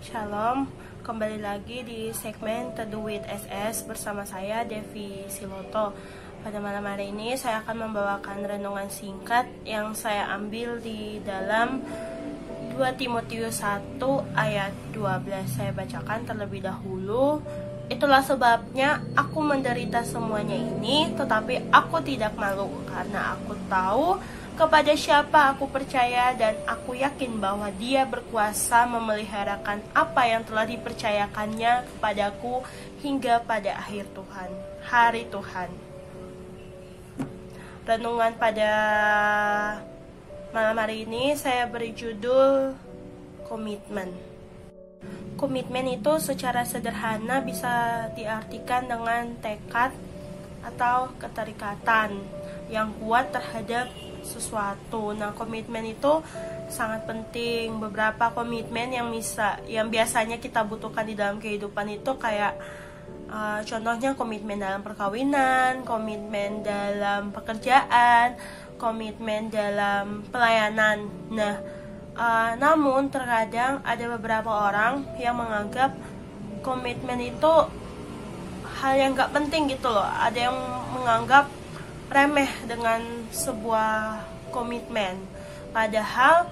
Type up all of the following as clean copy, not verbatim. Shalom, kembali lagi di segmen Teduh With SS bersama saya Devi Siloto. Pada malam hari ini saya akan membawakan renungan singkat yang saya ambil di dalam 2 Timotius 1 ayat 12. Saya bacakan terlebih dahulu. Itulah sebabnya aku menderita semuanya ini, tetapi aku tidak malu, karena aku tahu kepada siapa aku percaya dan aku yakin bahwa Dia berkuasa memeliharakan apa yang telah dipercayakannya kepadaku hingga pada akhir Tuhan, hari Tuhan. Renungan pada malam hari ini saya beri judul komitmen. Komitmen itu secara sederhana bisa diartikan dengan tekad atau keterikatan yang kuat terhadap sesuatu. Nah, komitmen itu sangat penting. Beberapa komitmen yang biasanya kita butuhkan di dalam kehidupan itu kayak contohnya komitmen dalam perkawinan, komitmen dalam pekerjaan, komitmen dalam pelayanan. Nah, namun terkadang ada beberapa orang yang menganggap komitmen itu hal yang gak penting gitu loh. Ada yang menganggap remeh dengan sebuah komitmen, padahal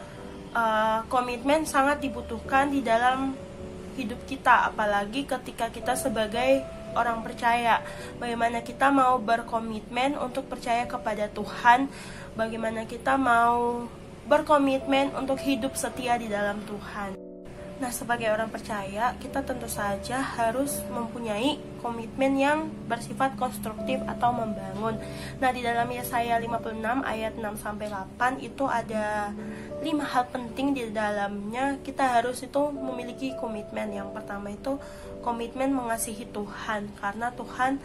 komitmen sangat dibutuhkan di dalam hidup kita, apalagi ketika kita sebagai orang percaya. Bagaimana kita mau berkomitmen untuk percaya kepada Tuhan, bagaimana kita mau berkomitmen untuk hidup setia di dalam Tuhan. Nah, sebagai orang percaya, kita tentu saja harus mempunyai komitmen yang bersifat konstruktif atau membangun. Nah, di dalam Yesaya 56 ayat 6-8 itu ada 5 hal penting di dalamnya. Kita harus itu memiliki komitmen. Yang pertama itu komitmen mengasihi Tuhan, karena Tuhan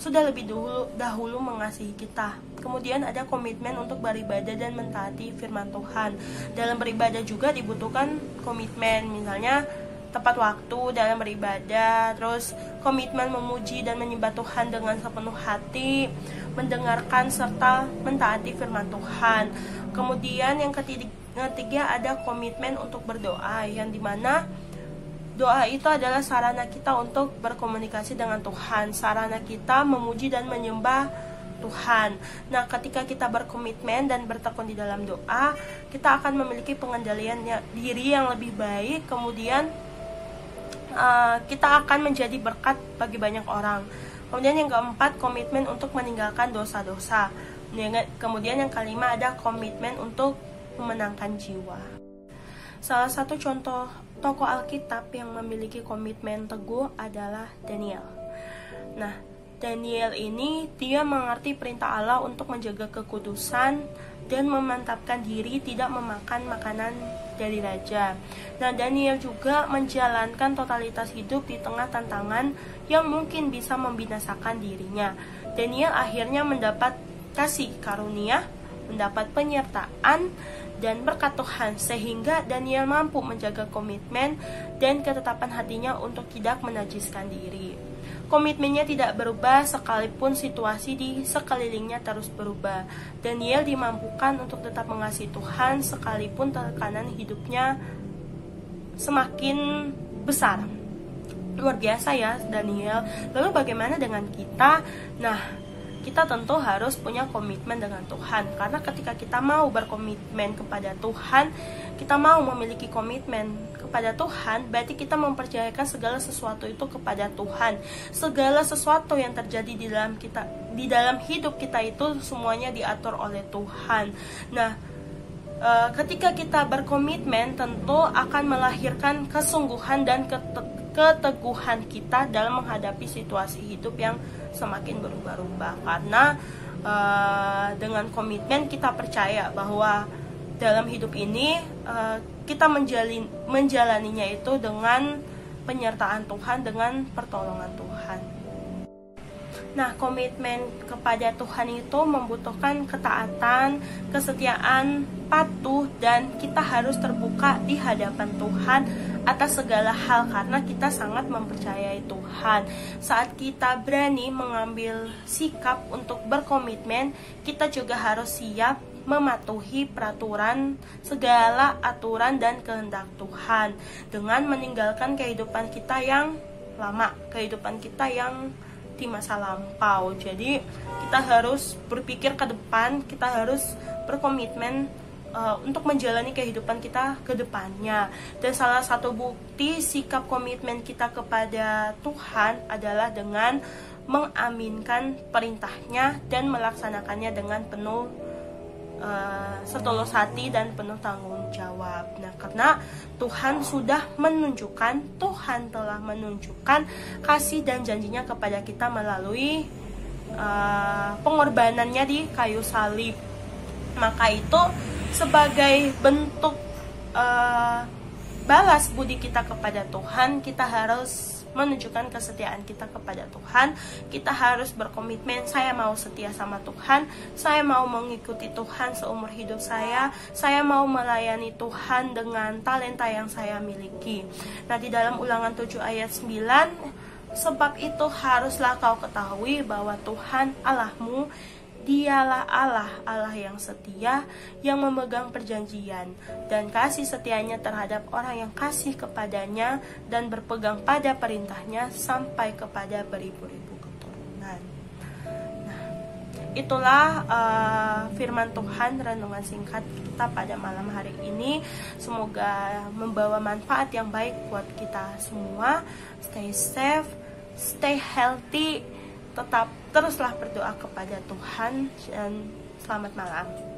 sudah lebih dahulu mengasihi kita. Kemudian ada komitmen untuk beribadah dan mentaati firman Tuhan. Dalam beribadah juga dibutuhkan komitmen, misalnya tepat waktu dalam beribadah, terus komitmen memuji dan menyembah Tuhan dengan sepenuh hati, mendengarkan serta mentaati firman Tuhan. Kemudian yang ketiga ada komitmen untuk berdoa, yang dimana doa itu adalah sarana kita untuk berkomunikasi dengan Tuhan, sarana kita memuji dan menyembah Tuhan. Nah, ketika kita berkomitmen dan bertekun di dalam doa, kita akan memiliki pengendalian diri yang lebih baik, kemudian kita akan menjadi berkat bagi banyak orang. Kemudian yang keempat, komitmen untuk meninggalkan dosa-dosa. Kemudian yang kelima ada komitmen untuk memenangkan jiwa. Salah satu contoh tokoh Alkitab yang memiliki komitmen teguh adalah Daniel. Nah, Daniel ini dia mengerti perintah Allah untuk menjaga kekudusan dan memantapkan diri tidak memakan makanan dari raja. Nah, Daniel juga menjalankan totalitas hidup di tengah tantangan yang mungkin bisa membinasakan dirinya. Daniel akhirnya mendapat kasih karunia, mendapat penyertaan dan berkat Tuhan, sehingga Daniel mampu menjaga komitmen dan ketetapan hatinya untuk tidak menajiskan diri. Komitmennya tidak berubah sekalipun situasi di sekelilingnya terus berubah. Daniel dimampukan untuk tetap mengasihi Tuhan sekalipun tekanan hidupnya semakin besar. Luar biasa ya Daniel. Lalu bagaimana dengan kita? Nah, kita tentu harus punya komitmen dengan Tuhan, karena ketika kita mau berkomitmen kepada Tuhan, kita mau memiliki komitmen kepada Tuhan, berarti kita mempercayakan segala sesuatu itu kepada Tuhan. Segala sesuatu yang terjadi di dalam hidup kita itu semuanya diatur oleh Tuhan. Nah, ketika kita berkomitmen tentu akan melahirkan kesungguhan dan keteguhan kita dalam menghadapi situasi hidup yang semakin berubah-ubah, karena dengan komitmen kita percaya bahwa dalam hidup ini kita menjalaninya itu dengan penyertaan Tuhan, dengan pertolongan Tuhan. Nah, komitmen kepada Tuhan itu membutuhkan ketaatan, kesetiaan, patuh, dan kita harus terbuka di hadapan Tuhan atas segala hal, karena kita sangat mempercayai Tuhan. Saat kita berani mengambil sikap untuk berkomitmen, kita juga harus siap mematuhi peraturan, segala aturan dan kehendak Tuhan, dengan meninggalkan kehidupan kita yang lama, kehidupan kita yang di masa lampau. Jadi kita harus berpikir ke depan, kita harus berkomitmen untuk menjalani kehidupan kita ke depannya. Dan salah satu bukti sikap komitmen kita kepada Tuhan adalah dengan mengaminkan perintahnya dan melaksanakannya dengan penuh setulus hati dan penuh tanggung jawab. Nah, karena Tuhan sudah menunjukkan, Tuhan telah menunjukkan kasih dan janjinya kepada kita melalui pengorbanannya di kayu salib. Maka itu sebagai bentuk balas budi kita kepada Tuhan, kita harus menunjukkan kesetiaan kita kepada Tuhan. Kita harus berkomitmen, saya mau setia sama Tuhan, saya mau mengikuti Tuhan seumur hidup saya mau melayani Tuhan dengan talenta yang saya miliki. Nah, di dalam Ulangan 7 ayat 9, sebab itu haruslah kau ketahui bahwa Tuhan Allahmu, Dialah Allah, Allah yang setia, yang memegang perjanjian dan kasih setianya terhadap orang yang kasih kepadanya dan berpegang pada perintahnya sampai kepada beribu-ribu keturunan. Nah, itulah firman Tuhan renungan singkat kita pada malam hari ini. Semoga membawa manfaat yang baik buat kita semua. Stay safe, stay healthy, tetap teruslah berdoa kepada Tuhan, dan selamat malam.